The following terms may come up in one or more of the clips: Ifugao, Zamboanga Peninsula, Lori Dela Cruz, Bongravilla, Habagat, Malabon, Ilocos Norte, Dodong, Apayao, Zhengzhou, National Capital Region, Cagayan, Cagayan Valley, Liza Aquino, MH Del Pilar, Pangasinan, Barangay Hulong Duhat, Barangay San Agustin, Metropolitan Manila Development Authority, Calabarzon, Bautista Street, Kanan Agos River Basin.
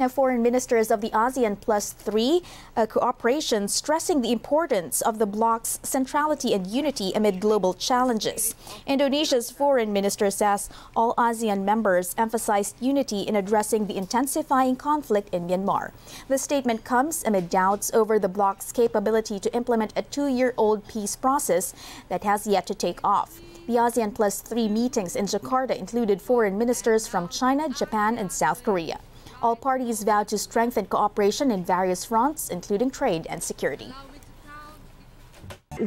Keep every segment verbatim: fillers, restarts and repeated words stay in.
Now, foreign ministers of the ASEAN Plus Three uh, cooperation stressing the importance of the bloc's centrality and unity amid global challenges. Indonesia's foreign minister says all ASEAN members emphasized unity in addressing the intensifying conflict in Myanmar. The statement comes amid doubts over the bloc's capability to implement a two-year-old peace process that has yet to take off. The ASEAN Plus Three meetings in Jakarta included foreign ministers from China, Japan, and South Korea. All parties vowed to strengthen cooperation in various fronts, including trade and security.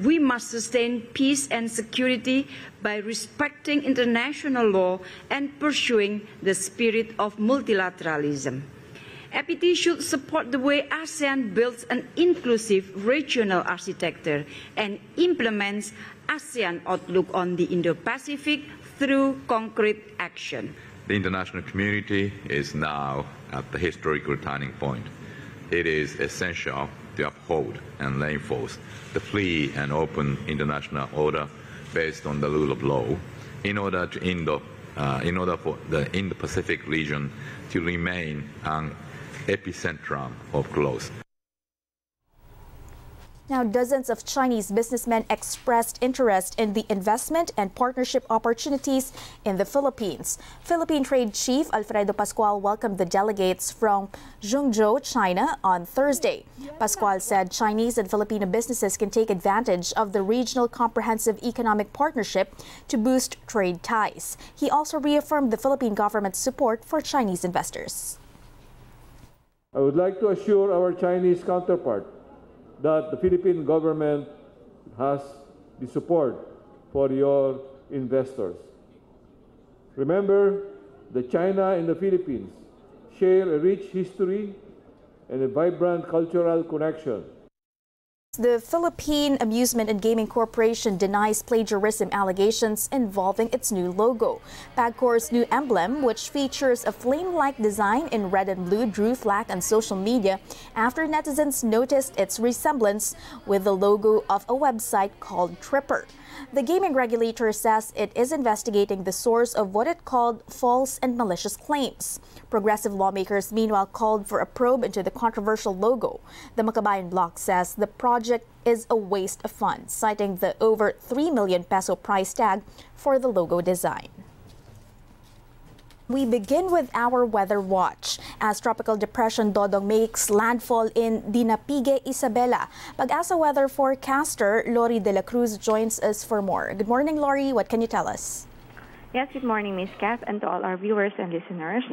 We must sustain peace and security by respecting international law and pursuing the spirit of multilateralism. A P T should support the way ASEAN builds an inclusive regional architecture and implements ASEAN outlook on the Indo-Pacific through concrete action. The international community is now at the historical turning point. It is essential to uphold and reinforce the free and open international order based on the rule of law in order to Indo, uh, in order for the Indo-Pacific region to remain an epicentrum of growth. Now, dozens of Chinese businessmen expressed interest in the investment and partnership opportunities in the Philippines. Philippine Trade Chief Alfredo Pascual welcomed the delegates from Zhengzhou, China, on Thursday. Pascual said Chinese and Filipino businesses can take advantage of the Regional Comprehensive Economic Partnership to boost trade ties. He also reaffirmed the Philippine government's support for Chinese investors. I would like to assure our Chinese counterpart that the Philippine government has the support for your investors. Remember that China and the Philippines share a rich history and a vibrant cultural connection. The Philippine Amusement and Gaming Corporation denies plagiarism allegations involving its new logo. PAGCor's new emblem, which features a flame-like design in red and blue, drew flack on social media after netizens noticed its resemblance with the logo of a website called Tripper. The gaming regulator says it is investigating the source of what it called false and malicious claims. Progressive lawmakers, meanwhile, called for a probe into the controversial logo. The Makabayan bloc says the project is a waste of funds, citing the over three million peso price tag for the logo design. We begin with our weather watch. As tropical depression Dodong makes landfall in Dinapigue, Isabela, PAGASA weather forecaster Lori Dela Cruz joins us for more. Good morning, Lori. What can you tell us? Yes, good morning, Miz Kath, and to all our viewers and listeners.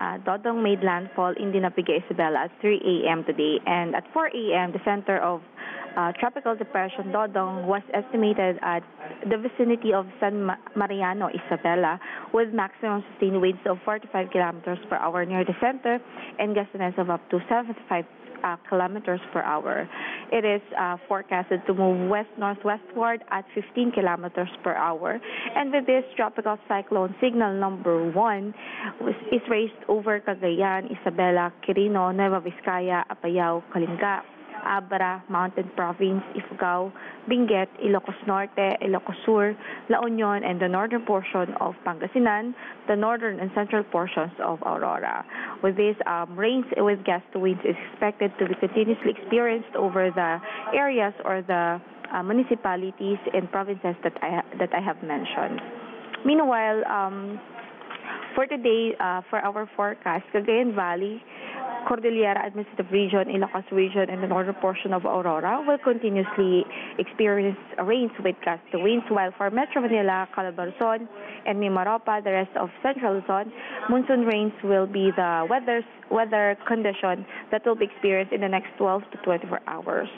Uh, Dodong made landfall in Dinapigue, Isabela at three A M today, and at four A M, the center of Uh, tropical depression Dodong was estimated at the vicinity of San Mariano, Isabela, with maximum sustained winds of forty-five kilometers per hour near the center and gustiness of up to seventy-five uh, kilometers per hour. It is uh, forecasted to move west-northwestward at fifteen kilometers per hour. And with this, tropical cyclone signal number one was, is raised over Cagayan, Isabela, Quirino, Nueva Vizcaya, Apayao, Kalinga, Abra, Mountain Province, Ifugao, Benguet, Ilocos Norte, Ilocos Sur, La Union, and the northern portion of Pangasinan, the northern and central portions of Aurora. With this, um, rains with gust winds is expected to be continuously experienced over the areas or the uh, municipalities and provinces that I, that I have mentioned. Meanwhile, um, for today, uh, for our forecast, Cagayan Valley, Cordillera Administrative Region, Ilocos Region, and the northern portion of Aurora will continuously experience rains with gust winds, while for Metro Manila, Calabarzon, and Mimaropa, the rest of Central Luzon, monsoon rains will be the weather's, weather condition that will be experienced in the next twelve to twenty-four hours.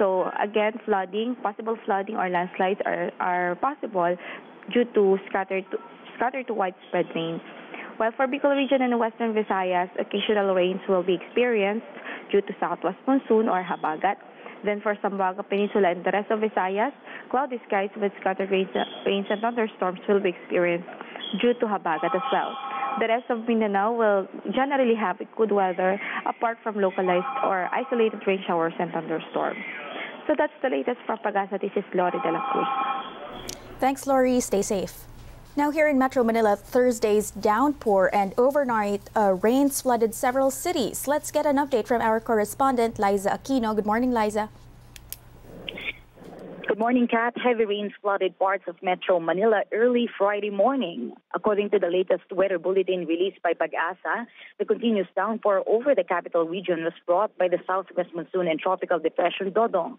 So again, flooding, possible flooding or landslides are, are possible due to scattered to, scattered to widespread rains. While for Bicol Region and Western Visayas, occasional rains will be experienced due to southwest monsoon or Habagat. Then for Zamboanga Peninsula and the rest of Visayas, cloudy skies with scattered rains, rains and thunderstorms will be experienced due to Habagat as well. The rest of Mindanao will generally have good weather apart from localized or isolated rain showers and thunderstorms. So that's the latest from PAGASA. This is Lori Dela Cruz. Thanks, Lori. Stay safe. Now here in Metro Manila, Thursday's downpour and overnight uh, rains flooded several cities. Let's get an update from our correspondent, Liza Aquino. Good morning, Liza. Good morning, Kat. Heavy rains flooded parts of Metro Manila early Friday morning. According to the latest weather bulletin released by PAGASA, the continuous downpour over the capital region was brought by the southwest monsoon and tropical depression Dodong.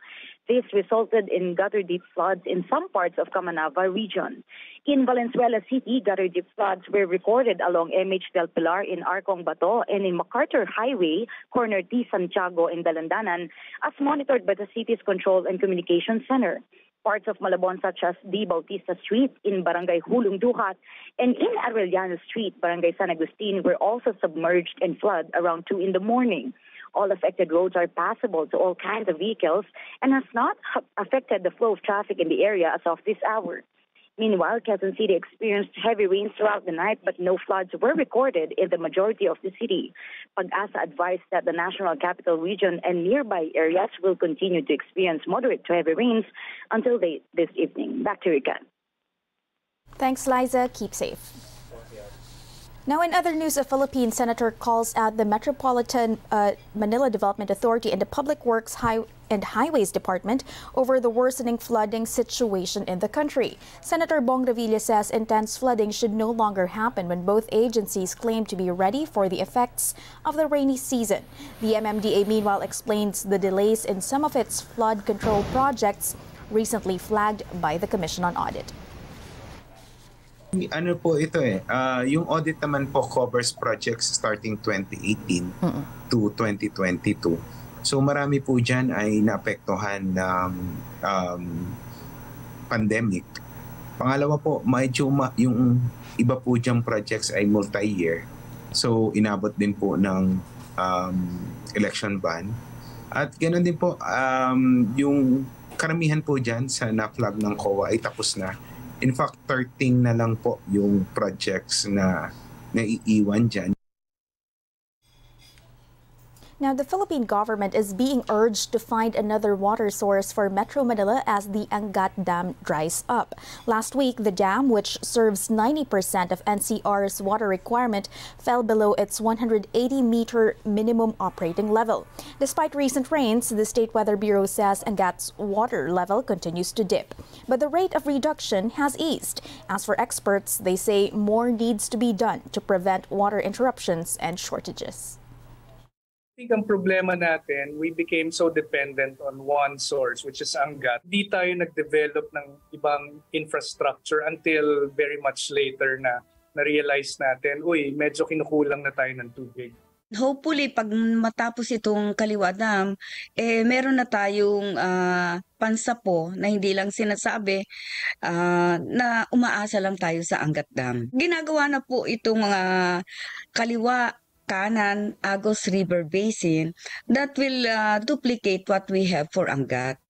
This resulted in gutter-deep floods in some parts of Camanava region. In Valenzuela City, gutter-deep floods were recorded along M H Del Pilar in Arcong Bato and in MacArthur Highway, corner T. Santiago in Dalandanan, as monitored by the city's Control and Communication Center. Parts of Malabon such as D. Bautista Street in Barangay Hulong Duhat and in Arellano Street, Barangay San Agustin were also submerged and flooded around two in the morning. All affected roads are passable to all kinds of vehicles and has not affected the flow of traffic in the area as of this hour. Meanwhile, Quezon City experienced heavy rains throughout the night, but no floods were recorded in the majority of the city. PAGASA advised that the National Capital Region and nearby areas will continue to experience moderate to heavy rains until they, this evening. Back to you again. Thanks, Liza. Keep safe. Now, in other news, a Philippine senator calls out the Metropolitan uh, Manila Development Authority and the Public Works High and Highways Department over the worsening flooding situation in the country. Senator Bongravilla says intense flooding should no longer happen when both agencies claim to be ready for the effects of the rainy season. The M M D A, meanwhile, explains the delays in some of its flood control projects recently flagged by the Commission on Audit. Ano po ito eh, uh, yung audit naman po covers projects starting twenty eighteen mm-mm. to twenty twenty-two. So marami po dyan ay naapektuhan ng um, pandemic. Pangalawa po, medyo yung iba po dyan projects ay multi-year. So inabot din po ng um, election ban. At ganoon din po, um, yung karamihan po dyan sa na-flag ng C O A ay tapos na. In fact, thirteen na lang po yung projects na naiiwan dyan. Now, the Philippine government is being urged to find another water source for Metro Manila as the Angat Dam dries up. Last week, the dam, which serves ninety percent of N C R's water requirement, fell below its one hundred eighty meter minimum operating level. Despite recent rains, the State Weather Bureau says Angat's water level continues to dip. But the rate of reduction has eased. As for experts, they say more needs to be done to prevent water interruptions and shortages. I think ang problema natin, we became so dependent on one source, which is Angat. Di tayo nag-develop ng ibang infrastructure until very much later na na-realize natin, uy, medyo kinukulang na tayo ng tubig. Hopefully, pag matapos itong Kaliwa Dam, eh, meron na tayong uh, pansapo na hindi lang sinasabi uh, na umaasa lang tayo sa Angat Dam. Ginagawa na po itong mga uh, Kaliwa Kanan Agos River Basin that will uh, duplicate what we have for Angat.